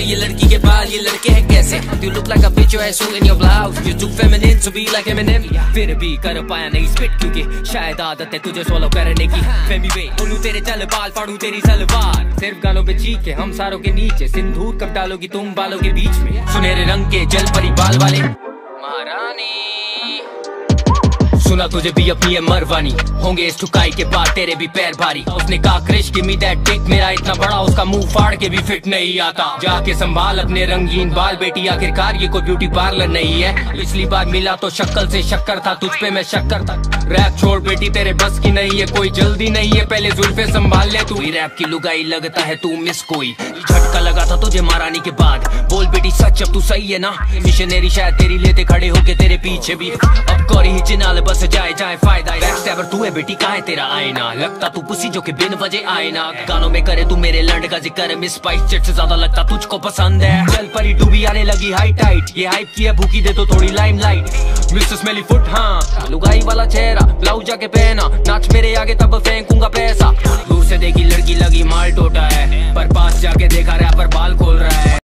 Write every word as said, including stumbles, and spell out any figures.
ये लड़की के बाल ये लड़के हैं कैसे? You look like a bitch, your asshole in your blouse. You're too feminine to be like Eminem. फिर भी कर पाया नहीं स्पिट क्योंकि शायद आदत है तुझे सोलो करने की. फेमी वे बोलूं तेरे चल बाल फाड़ूं तेरी सलवार. सिर्फ गानों पे चीखे हम सारों के नीचे. सिंदूर कब डालोगी तुम बालों के बीच में? सुनहरे रंग के जल परी बाल वाले महारानी. सुना तुझे भी अपनी है मरवानी. होंगे इस ठुकाई के बाद तेरे भी पैर भारी. उसने कहा Krish give me that tick. मेरा इतना बड़ा उसका मुंह फाड़ के भी फिट नहीं आता. जाके संभाल अपने रंगीन बाल बेटी. आखिरकार ये कोई ब्यूटी पार्लर नहीं है. पिछली बार मिला तो शक्ल से शक्कर था. तुझ पे मैं शक्कर था. रैप छोड़ बेटी तेरे बस की नहीं है. कोई जल्दी नहीं है पहले जुल्फे संभाल ले. तू रैप की लुगाई लगता है तू मिस कोई. झटका लगा था तुझे महारानी के बाद. बोल बेटी सच अब तू सही है ना. मिशनरी शायद तेरी लेते खड़े होके तेरे पीछे भी. अब कौरी ही चिनाल बस जाए जाए फायदा. बैकस्टैबर तू है बेटी कहाँ है तेरा आईना. लगता तू पुसी जो कि बिन वजह आईना. गानों में करे तू मेरे लंड का जिक्र. मिस स्पाइस जेट से ज्यादा लगता तुझको पसंद है. जल परी डूबी आने लगी हाई टाइट. ये हाइप की है भूखी दे तो थोड़ी limelight. Mrs smelly foot हाँ लुगाई वाला चेहरा. ब्लाउज जाके पहना नाच मेरे आगे तब फेंकूंगा पैसा. दूर से देखी लड़की लगी माल टोटा है. पर पास जाके देखा रैपर बाल खोल रहा है.